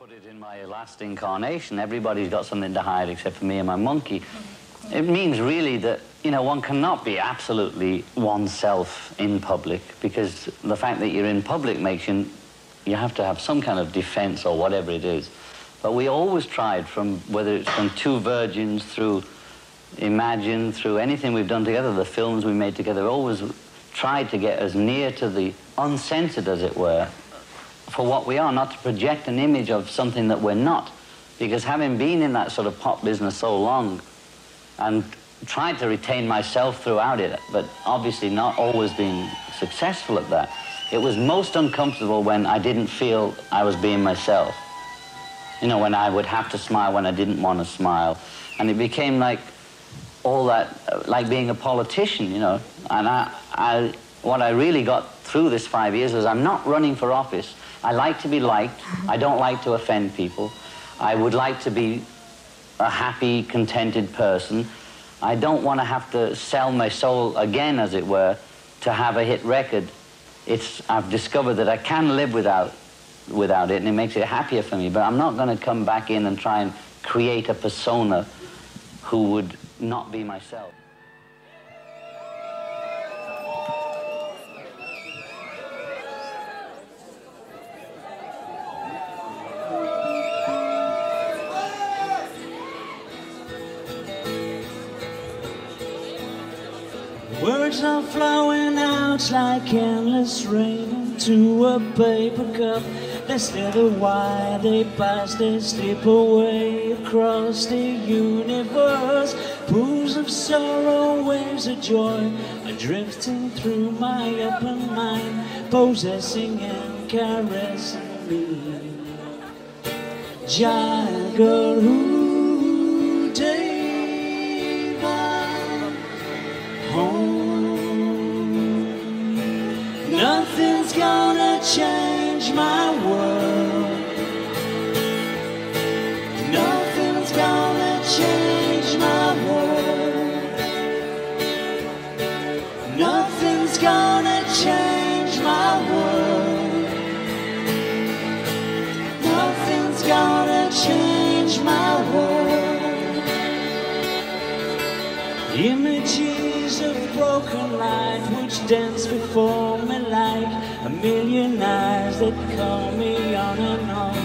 put it in my last incarnation, everybody's got something to hide except for me and my monkey. It means really that, you know, one cannot be absolutely oneself in public, because the fact that you're in public makes you have to have some kind of defense or whatever it is. But we always tried, from whether it's from Two Virgins through Imagine, through anything we've done together, the films we made together, always tried to get as near to the uncensored, as it were, for what we are, not to project an image of something that we're not. Because having been in that sort of pop business so long and tried to retain myself throughout it, but obviously not always being successful at that, it was most uncomfortable when I didn't feel I was being myself. You know, when I would have to smile when I didn't want to smile. And it became like all that, like being a politician, you know. And what I really got through this 5 years was, I'm not running for office. I like to be liked. I don't like to offend people. I would like to be a happy, contented person. I don't want to have to sell my soul again, as it were, to have a hit record. I've discovered that I can live without it, and it makes it happier for me, but I'm not going to come back in and try and create a persona who would not be myself. Words are flowing out like endless rain to a paper cup. They slither wide, they pass, they slip away across the universe. Pools of sorrow, waves of joy are drifting through my open mind, possessing and caressing me. Jai Guru Deva Om. Nothing's gonna change my world. Nothing's gonna change my world. Nothing's gonna change my world. Nothing's gonna change my world. Images of broken life which dance before me like a million eyes that call me on and on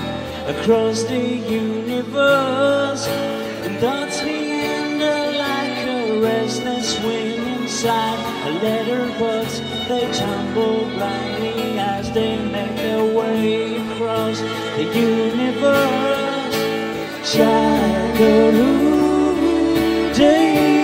across the universe. And thoughts meander like a restless wind inside a letterbox. They tumble blindly as they make their way across the universe. Jai Guru Deva.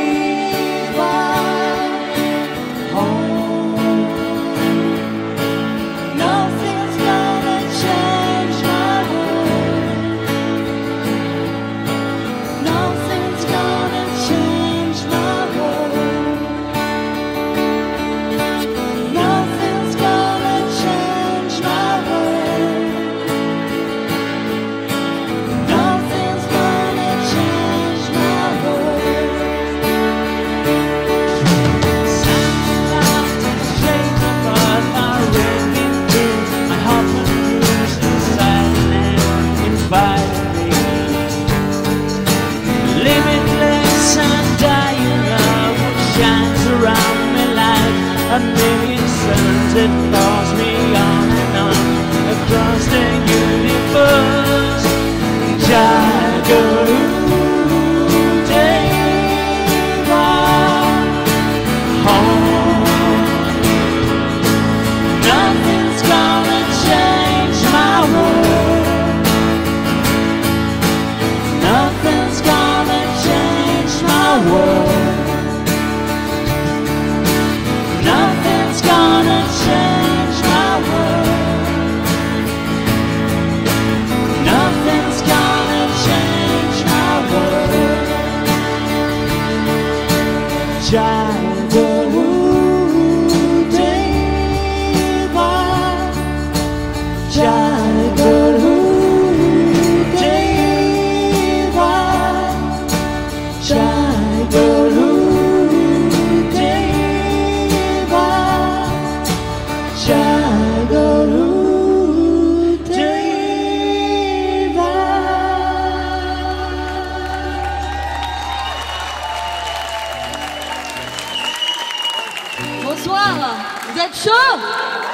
Слава! За що?